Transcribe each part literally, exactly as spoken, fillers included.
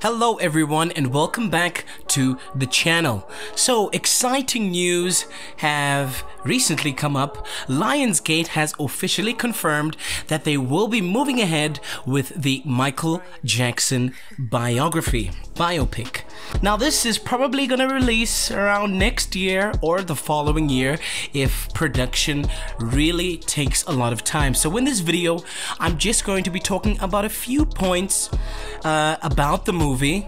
Hello everyone and welcome back to the channel. So exciting news have recently come up. Lionsgate has officially confirmed that they will be moving ahead with the Michael Jackson biography, biopic. Now this is probably going to release around next year or the following year if production really takes a lot of time. So in this video, I'm just going to be talking about a few points uh, about the movie,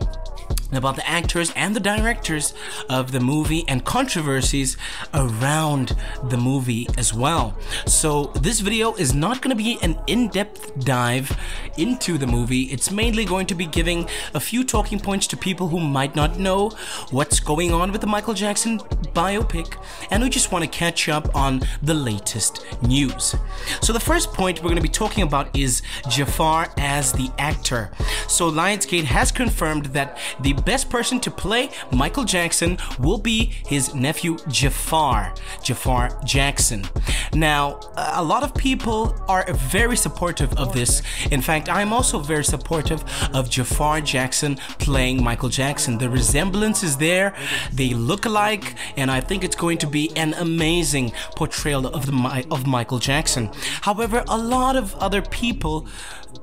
about the actors and the directors of the movie and controversies around the movie as well. So this video is not going to be an in-depth dive into the movie. It's mainly going to be giving a few talking points to people who might not know what's going on with the Michael Jackson biopic and who just want to catch up on the latest news. So the first point we're going to be talking about is Jaafar as the actor. So Lionsgate has confirmed that the best person to play Michael Jackson will be his nephew Jaafar, Jaafar Jackson. Now, a lot of people are very supportive of this. In fact, I'm also very supportive of Jaafar Jackson playing Michael Jackson. The resemblance is there, they look alike, and I think it's going to be an amazing portrayal of, the, of Michael Jackson. However, a lot of other people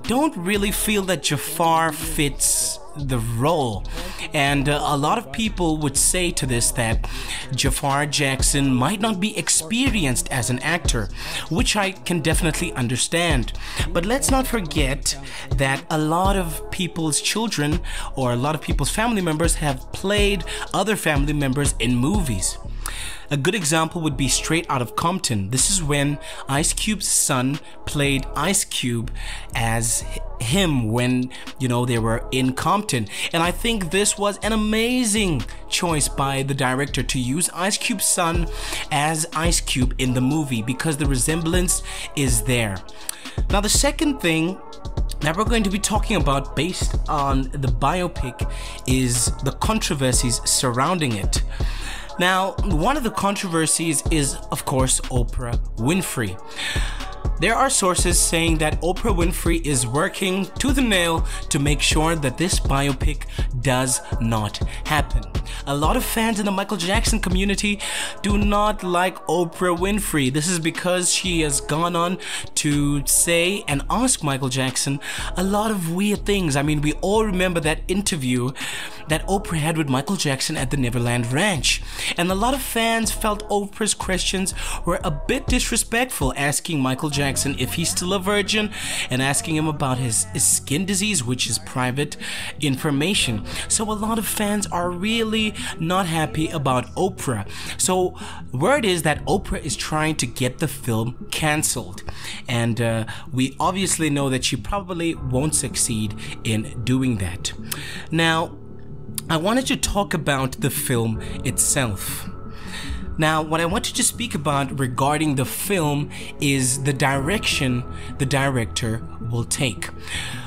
don't really feel that Jaafar fits the role, and uh, a lot of people would say to this that Jaafar Jackson might not be experienced as an actor, which I can definitely understand. But let's not forget that a lot of people's children or a lot of people's family members have played other family members in movies. A good example would be Straight Out of Compton. This is when Ice Cube's son played Ice Cube as him when, you know, they were in Compton. And I think this was an amazing choice by the director to use Ice Cube's son as Ice Cube in the movie because the resemblance is there. Now, the second thing that we're going to be talking about based on the biopic is the controversies surrounding it. Now, one of the controversies is, of course, Oprah Winfrey. There are sources saying that Oprah Winfrey is working tooth and nail to make sure that this biopic does not happen. A lot of fans in the Michael Jackson community do not like Oprah Winfrey. This is because she has gone on to say and ask Michael Jackson a lot of weird things. I mean, we all remember that interview that Oprah had with Michael Jackson at the Neverland Ranch. And a lot of fans felt Oprah's questions were a bit disrespectful, asking Michael Jackson if he's still a virgin and asking him about his, his skin disease, which is private information. So a lot of fans are really not happy about Oprah. So word is that Oprah is trying to get the film cancelled. And uh, we obviously know that she probably won't succeed in doing that. Now, I wanted to talk about the film itself. Now, what I wanted to speak about regarding the film is the direction the director will take.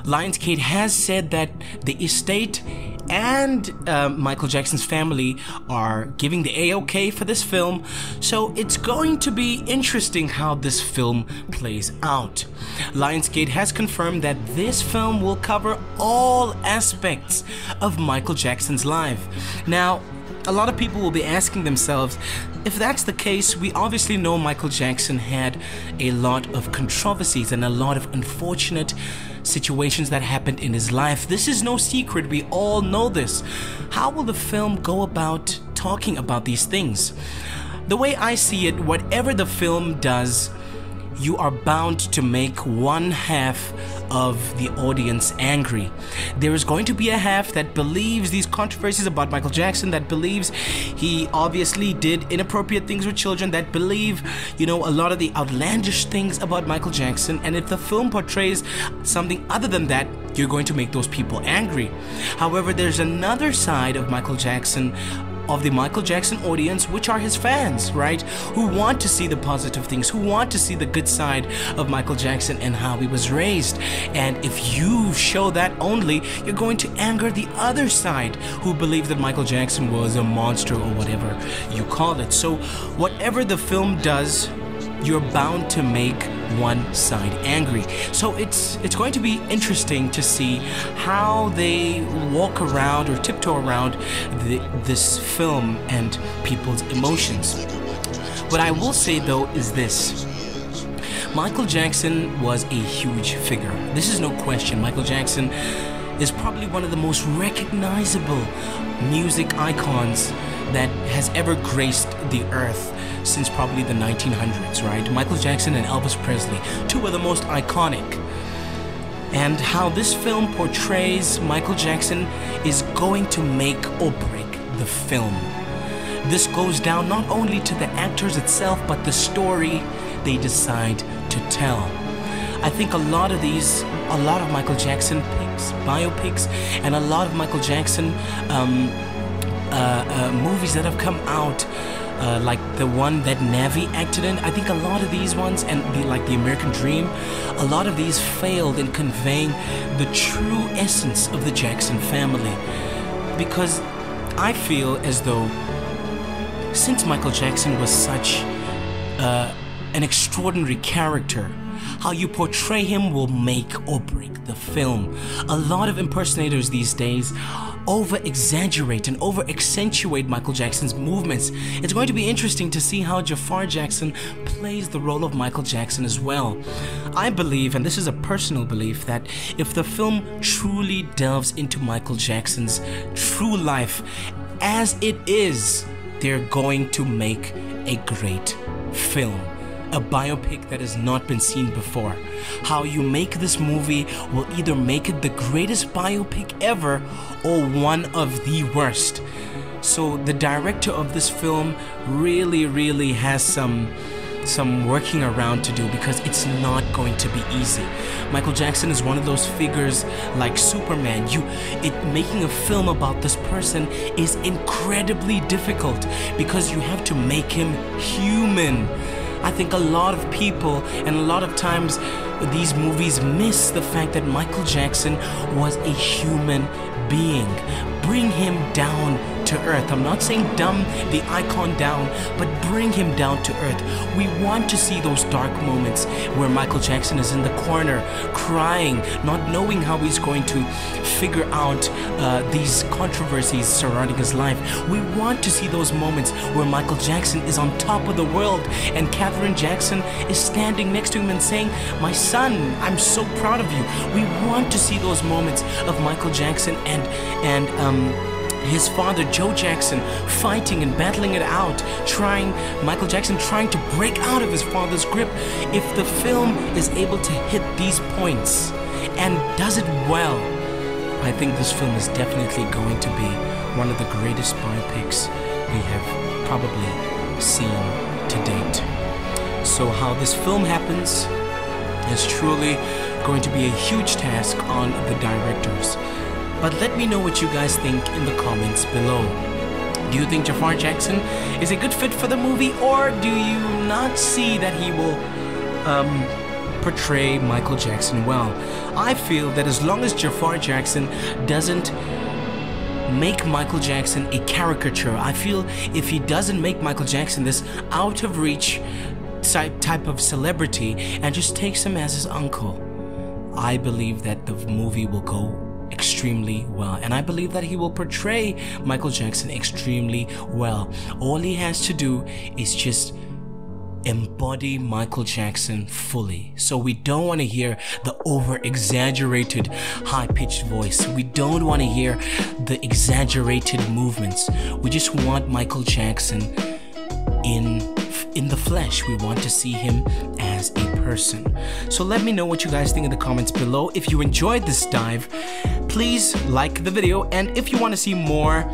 Lionsgate has said that the estate and uh, Michael Jackson's family are giving the A-okay for this film, so it's going to be interesting how this film plays out. Lionsgate has confirmed that this film will cover all aspects of Michael Jackson's life. Now, a lot of people will be asking themselves, if that's the case, we obviously know Michael Jackson had a lot of controversies and a lot of unfortunate situations that happened in his life. This is no secret, we all know this. How will the film go about talking about these things? The way I see it, whatever the film does, you are bound to make one half of the audience angry. There is going to be a half that believes these controversies about Michael Jackson, that believes he obviously did inappropriate things with children, that believe, you know, a lot of the outlandish things about Michael Jackson. And if the film portrays something other than that, you're going to make those people angry. However, there's another side of Michael Jackson, of the Michael Jackson audience, which are his fans, right? Who want to see the positive things, who want to see the good side of Michael Jackson and how he was raised. And if you show that only, you're going to anger the other side who believe that Michael Jackson was a monster or whatever you call it. So whatever the film does, you're bound to make one side angry. So it's it's going to be interesting to see how they walk around or tiptoe around the, this film and people's emotions. What I will say though is this. Michael Jackson was a huge figure. This is no question. Michael Jackson is probably one of the most recognizable music icons that has ever graced the earth since probably the nineteen hundreds, right? Michael Jackson and Elvis Presley, two of the most iconic. And how this film portrays Michael Jackson is going to make or break the film. This goes down not only to the actors itself, but the story they decide to tell. I think a lot of these, a lot of Michael Jackson pics, biopics, and a lot of Michael Jackson um, uh, uh, movies that have come out, uh, like the one that Navi acted in, I think a lot of these ones, and the, like The American Dream, a lot of these failed in conveying the true essence of the Jackson family. Because I feel as though, since Michael Jackson was such uh, an extraordinary character, how you portray him will make or break the film. A lot of impersonators these days over-exaggerate and over-accentuate Michael Jackson's movements. It's going to be interesting to see how Jaafar Jackson plays the role of Michael Jackson as well. I believe, and this is a personal belief, that if the film truly delves into Michael Jackson's true life as it is, they're going to make a great film. A biopic that has not been seen before. How you make this movie will either make it the greatest biopic ever or one of the worst. So the director of this film really, really has some some working around to do, because it's not going to be easy. Michael Jackson is one of those figures like Superman. You, it, making a film about this person is incredibly difficult because you have to make him human. I think a lot of people, and a lot of times, these movies miss the fact that Michael Jackson was a human being. Bring him down to earth. I'm not saying dumb the icon down, but bring him down to earth. We want to see those dark moments where Michael Jackson is in the corner, crying, not knowing how he's going to figure out uh, these controversies surrounding his life. We want to see those moments where Michael Jackson is on top of the world and Katherine Jackson is standing next to him and saying, "My son, I'm so proud of you." We want to see those moments of Michael Jackson and and um, his father, Joe Jackson, fighting and battling it out, trying, Michael Jackson trying to break out of his father's grip. If the film is able to hit these points and does it well, I think this film is definitely going to be one of the greatest biopics we have probably seen to date. So how this film happens is truly going to be a huge task on the directors. But let me know what you guys think in the comments below. Do you think Jaafar Jackson is a good fit for the movie, or do you not see that he will um, portray Michael Jackson well? I feel that as long as Jaafar Jackson doesn't make Michael Jackson a caricature, I feel if he doesn't make Michael Jackson this out of reach type of celebrity and just takes him as his uncle, I believe that the movie will go extremely well, and I believe that he will portray Michael Jackson extremely well. All he has to do is just embody Michael Jackson fully. So we don't want to hear the over-exaggerated high-pitched voice. We don't want to hear the exaggerated movements. We just want Michael Jackson in in the flesh. We want to see him as a person. So let me know what you guys think in the comments below. If you enjoyed this dive, please like the video, and if you want to see more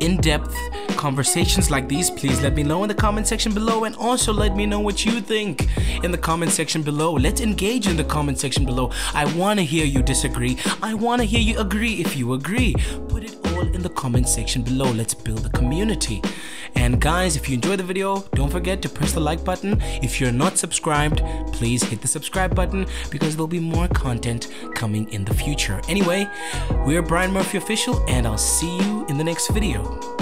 in-depth conversations like these, please let me know in the comment section below, and also let me know what you think in the comment section below. Let's engage in the comment section below. I want to hear you disagree. I want to hear you agree. If you agree, put it all in the comment section below. Let's build a community. And guys, if you enjoyed the video, don't forget to press the like button. If you're not subscribed, please hit the subscribe button, because there'll be more content coming in the future. Anyway, we're Brian Murphy Official, and I'll see you in the next video.